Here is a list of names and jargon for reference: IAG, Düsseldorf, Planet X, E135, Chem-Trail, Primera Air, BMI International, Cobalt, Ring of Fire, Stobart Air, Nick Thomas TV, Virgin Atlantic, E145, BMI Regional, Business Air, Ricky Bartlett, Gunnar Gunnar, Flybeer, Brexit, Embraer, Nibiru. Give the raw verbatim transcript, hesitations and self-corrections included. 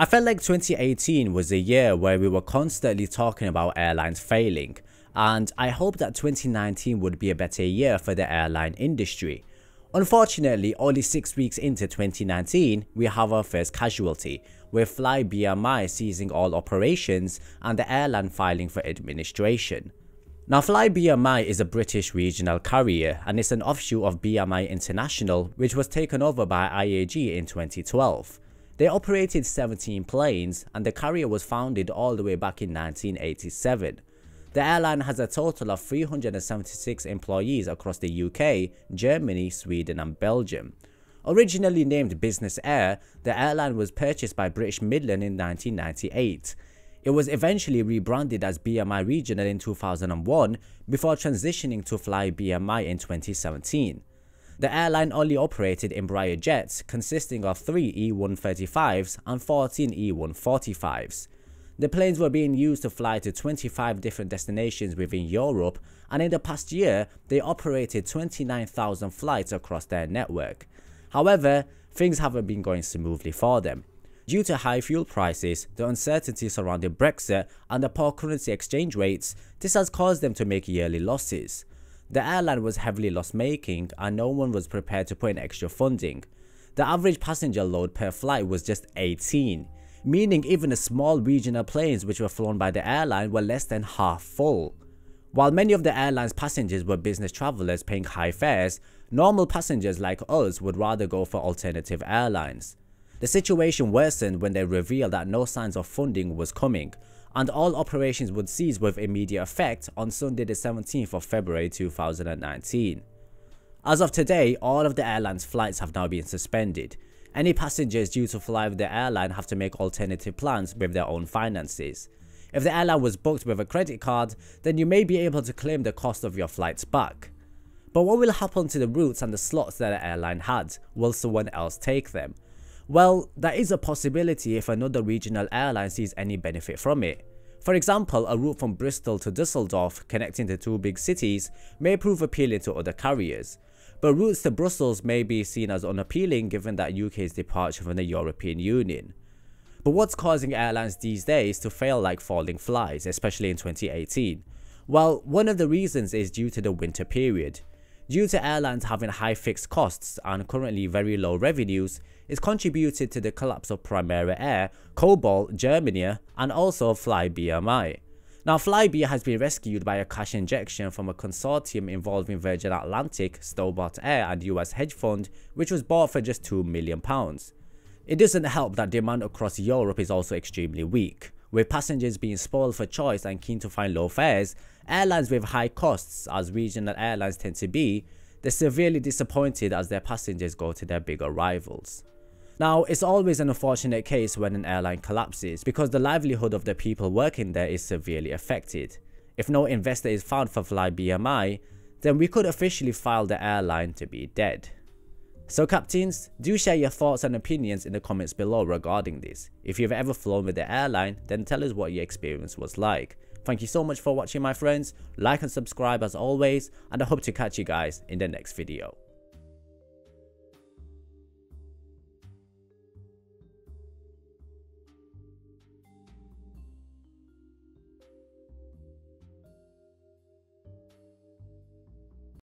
I felt like twenty eighteen was a year where we were constantly talking about airlines failing, and I hope that twenty nineteen would be a better year for the airline industry. Unfortunately, only six weeks into twenty nineteen, we have our first casualty, with Flybeer ceasing all operations and the airline filing for administration. Now, Flybeer is a British regional carrier, and it's an offshoot of B M I International, which was taken over by I A G in twenty twelve. They operated seventeen planes, and the carrier was founded all the way back in nineteen eighty-seven. The airline has a total of three hundred seventy-six employees across the U K, Germany, Sweden and Belgium. Originally named Business Air, the airline was purchased by British Midland in nineteen ninety-eight. It was eventually rebranded as B M I Regional in two thousand one before transitioning to Flybeer in twenty seventeen. The airline only operated Embraer jets, consisting of three E one thirty-fives and fourteen E one forty-fives. The planes were being used to fly to twenty-five different destinations within Europe, and in the past year, they operated twenty-nine thousand flights across their network. However, things haven't been going smoothly for them. Due to high fuel prices, the uncertainty surrounding Brexit, and the poor currency exchange rates, this has caused them to make yearly losses. The airline was heavily loss-making, and no one was prepared to put in extra funding. The average passenger load per flight was just eighteen, meaning even the small regional planes which were flown by the airline were less than half full. While many of the airline's passengers were business travellers paying high fares, normal passengers like us would rather go for alternative airlines. The situation worsened when they revealed that no signs of funding was coming, and all operations would cease with immediate effect on Sunday the seventeenth of February two thousand nineteen. As of today, all of the airline's flights have now been suspended. Any passengers due to fly with the airline have to make alternative plans with their own finances. If the airline was booked with a credit card, then you may be able to claim the cost of your flights back. But what will happen to the routes and the slots that the airline had? Will someone else take them? Well, that is a possibility if another regional airline sees any benefit from it. For example, a route from Bristol to Düsseldorf connecting the two big cities may prove appealing to other carriers, but routes to Brussels may be seen as unappealing given that U K's departure from the European Union. But what's causing airlines these days to fail like falling flies, especially in twenty eighteen? Well, one of the reasons is due to the winter period. Due to airlines having high fixed costs and currently very low revenues, it's contributed to the collapse of Primera Air, Cobalt, Germany, and also Flybeer. Now, Flybeer has been rescued by a cash injection from a consortium involving Virgin Atlantic, Stobart Air, and U S hedge fund, which was bought for just two million pounds. It doesn't help that demand across Europe is also extremely weak. With passengers being spoiled for choice and keen to find low fares, airlines with high costs, as regional airlines tend to be, they're severely disappointed as their passengers go to their bigger rivals. Now, it's always an unfortunate case when an airline collapses because the livelihood of the people working there is severely affected. If no investor is found for Flybeer, then we could officially file the airline to be dead. So captains, do share your thoughts and opinions in the comments below regarding this. If you've ever flown with the airline, then tell us what your experience was like. Thank you so much for watching, my friends. Like and subscribe as always, and I hope to catch you guys in the next video.